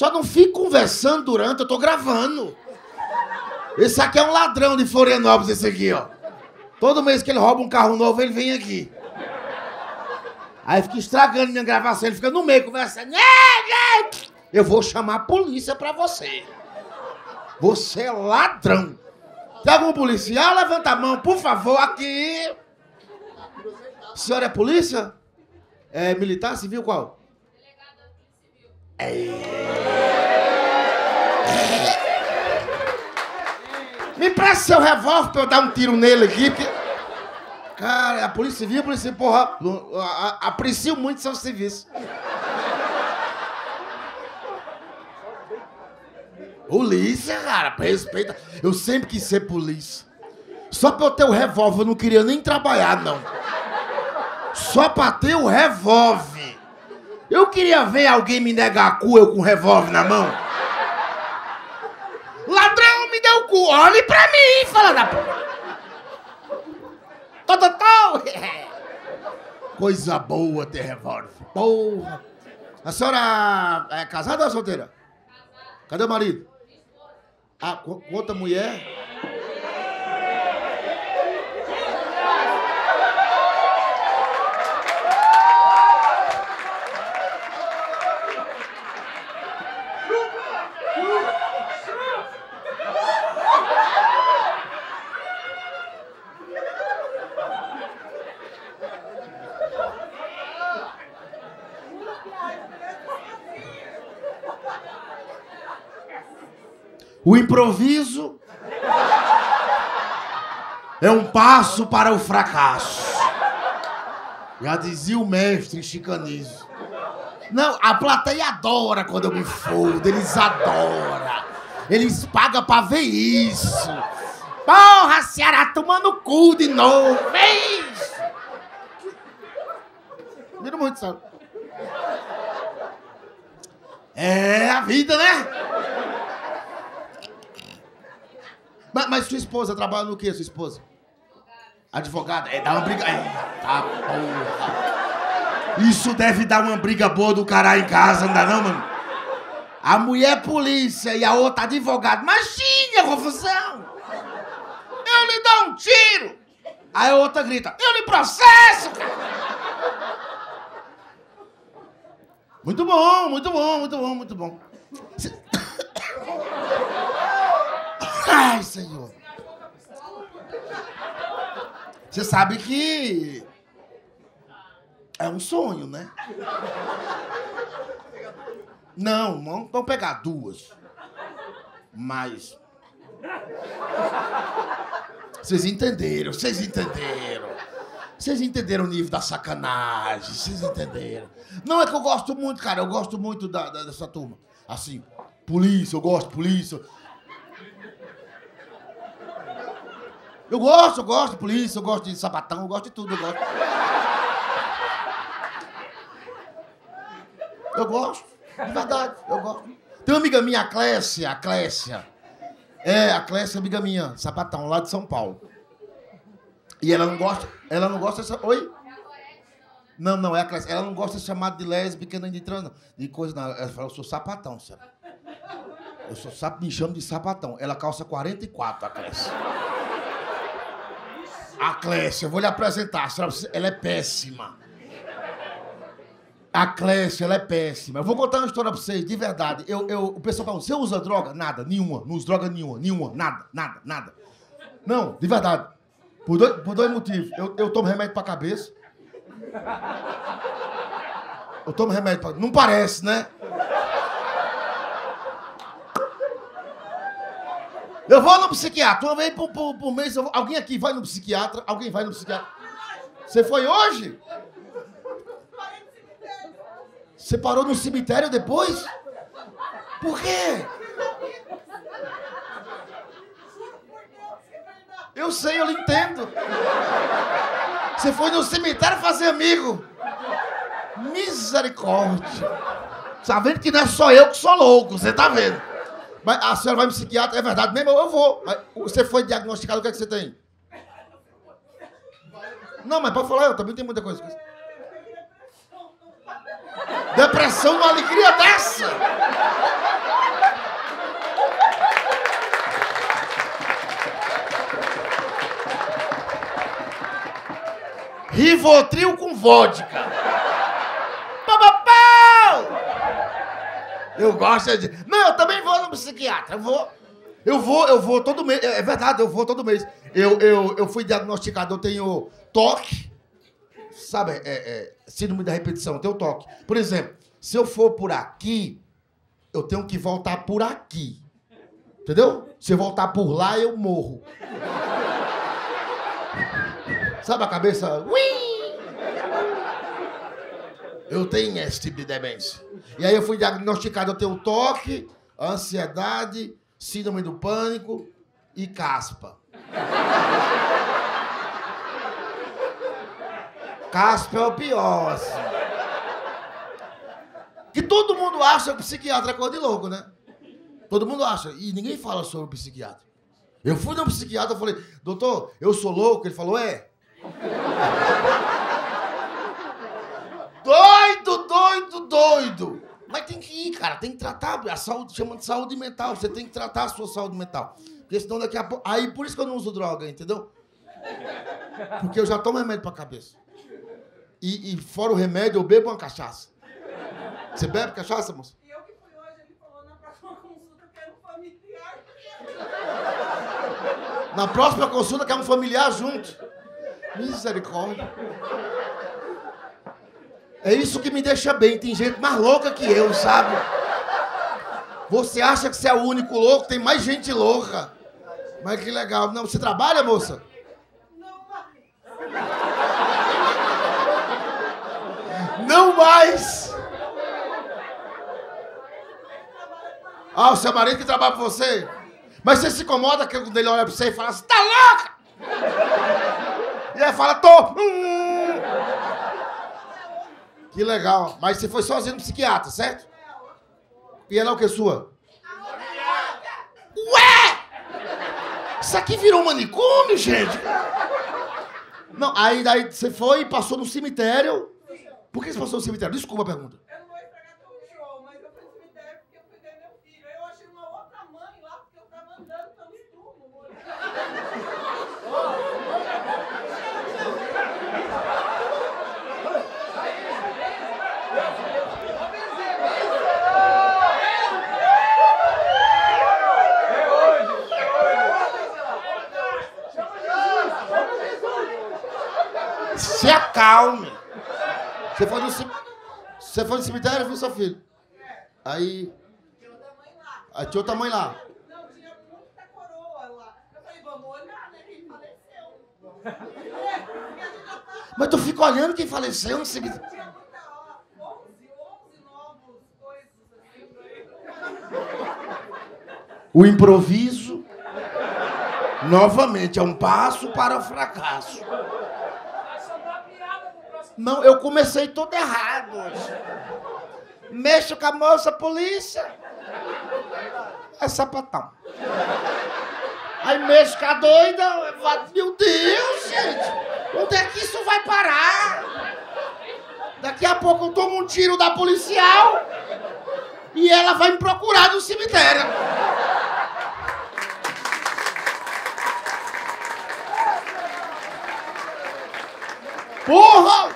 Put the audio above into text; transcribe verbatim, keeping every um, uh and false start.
Só não fique conversando durante, eu tô gravando. Esse aqui é um ladrão de Florianópolis, esse aqui, ó. Todo mês que ele rouba um carro novo, ele vem aqui. Aí fica estragando minha gravação, ele fica no meio conversando. Eu vou chamar a polícia pra você. Você é ladrão. Tem algum policial? Levanta a mão, por favor, aqui. A senhora é polícia? É militar, civil, qual? Delegada civil. É. Me presta seu revólver pra eu dar um tiro nele aqui. Porque... Cara, a polícia civil, a polícia, porra, aprecio muito seu serviço. Polícia, cara, respeita. Eu sempre quis ser polícia. Só pra eu ter o revólver, eu não queria nem trabalhar, não. Só pra ter o revólver. Eu queria ver alguém me negar a cu, eu com o revólver na mão. Ladrão, me deu o cu. Olhe pra mim, fala da porra. Tó, tó, tó. Coisa boa ter revólver. Porra. A senhora é casada ou solteira? Cadê o marido? Ah, com outra mulher? O improviso é um passo para o fracasso. Já dizia o mestre Chicanizo. Não, a plateia adora quando eu me fodo, eles adoram. Eles pagam pra ver isso. Porra, Ceará, tomando cu de novo. Vem isso. Mira muito, sabe? É a vida, né? Mas, mas sua esposa trabalha no quê, sua esposa? Advogada. Advogada? É, dá uma briga... Eita porra! Isso deve dar uma briga boa do caralho em casa, não dá não, mano? A mulher é polícia e a outra advogada. Imagina a confusão! Eu lhe dou um tiro! Aí a outra grita, eu lhe processo, cara! Muito bom, muito bom, muito bom, muito bom. Cê... Ai, senhor. Você sabe que é um sonho, né? Não, não vamos pegar duas. Mas... Vocês entenderam, vocês entenderam. Vocês entenderam o nível da sacanagem, vocês entenderam. Não, é que eu gosto muito, cara, eu gosto muito da, da, dessa turma. Assim, polícia, eu gosto, polícia... Eu gosto, eu gosto de polícia, eu gosto de sapatão, eu gosto de tudo, eu gosto. Eu gosto, de verdade, eu gosto. Tem uma amiga minha, a Clécia, a Clécia. É, a Clécia é amiga minha, sapatão, lá de São Paulo. E ela não gosta, ela não gosta... De... Oi? Não, não, é a Clécia. Ela não gosta de ser chamada de lésbica, nem de trans, de coisa não. Ela fala, eu sou sapatão, senhora. Eu sou sap... me chamo de sapatão. Ela calça quarenta e quatro, a Clécia. A Clécia, eu vou lhe apresentar, ela é péssima. A Clécia, ela é péssima. Eu vou contar uma história pra vocês, de verdade. Eu, eu, o pessoal fala, você usa droga? Nada, nenhuma. Não usa droga nenhuma, nenhuma, nada, nada, nada. Não, de verdade. Por dois, por dois motivos. Eu, eu tomo remédio pra cabeça. Eu tomo remédio pra... Não parece, né? Eu vou no psiquiatra, uma vez por, por, por mês, eu vou... alguém aqui vai no psiquiatra, alguém vai no psiquiatra. Você foi hoje? Você parou no cemitério depois? Por quê? Eu sei, eu entendo. Você foi no cemitério fazer amigo. Misericórdia. Tá vendo que não é só eu que sou louco, você tá vendo? Mas a senhora vai no psiquiatra, é verdade mesmo? Eu vou. Mas você foi diagnosticado, o que é que você tem? Não, mas pode falar, eu também tenho muita coisa. Depressão, uma alegria dessa! Rivotril com vodka. Papapau! Eu gosto de... Não, eu também vou no psiquiatra. Eu vou... Eu vou, eu vou todo mês. É verdade, eu vou todo mês. Eu, eu, eu fui diagnosticado, eu tenho toque. Sabe, é, é, síndrome da repetição, eu tenho toque. Por exemplo, se eu for por aqui, eu tenho que voltar por aqui. Entendeu? Se eu voltar por lá, eu morro. Sabe a cabeça? Ui! Eu tenho esse tipo de demência. E aí eu fui diagnosticado, eu tenho toque, ansiedade... Síndrome do pânico e caspa. Caspa é o pior, assim. Que todo mundo acha que o psiquiatra é coisa de louco, né? Todo mundo acha. E ninguém fala sobre o psiquiatra. Eu fui no psiquiatra e falei, doutor, eu sou louco? Ele falou, é. Doido, doido, doido. Mas tem que ir, cara, tem que tratar a saúde, chama de saúde mental, você tem que tratar a sua saúde mental. Porque senão daqui a pouco... Aí por isso que eu não uso droga, entendeu? Porque eu já tomo remédio pra cabeça. E, e fora o remédio, eu bebo uma cachaça. Você bebe cachaça, moça? E eu que fui hoje, ele falou, na próxima consulta quero um familiar. Na próxima consulta quero um familiar junto. Misericórdia. É isso que me deixa bem. Tem gente mais louca que eu, sabe? Você acha que você é o único louco? Tem mais gente louca. Mas que legal. Não, você trabalha, moça? Não mais. Não mais? Ah, o seu marido que trabalha pra você? Mas você se incomoda quando ele olha pra você e fala assim, tá louca? E aí fala, tô... Que legal. Mas você foi sozinho no psiquiatra, certo? E ela é o que, sua? Ué! Isso aqui virou um manicômio, gente? Não, aí daí você foi e passou no cemitério. Por que você passou no cemitério? Desculpa a pergunta. Eu não vou estragar teu show, mas eu fui no cemitério porque eu cuidei meu filho. Aí eu achei uma outra mãe lá porque eu tava andando pelo túmulo. Se acalme. Você foi no, cem... Você foi no cemitério, viu, seu filho? Aí... Tinha outra mãe lá. Aí tinha outra mãe lá. Não, tinha muita coroa lá. Eu falei, vamos olhar, né? Quem faleceu. Mas tu fica olhando quem faleceu no cemitério? Tinha muita hora. onze, onze novos coisas. O improviso... Novamente, é um passo para o fracasso. Não, eu comecei todo errado hoje. Mexo com a moça, polícia. É sapatão. Aí mexo com a doida. Meu Deus, gente. Onde é que isso vai parar? Daqui a pouco eu tomo um tiro da policial e ela vai me procurar no cemitério. Porra!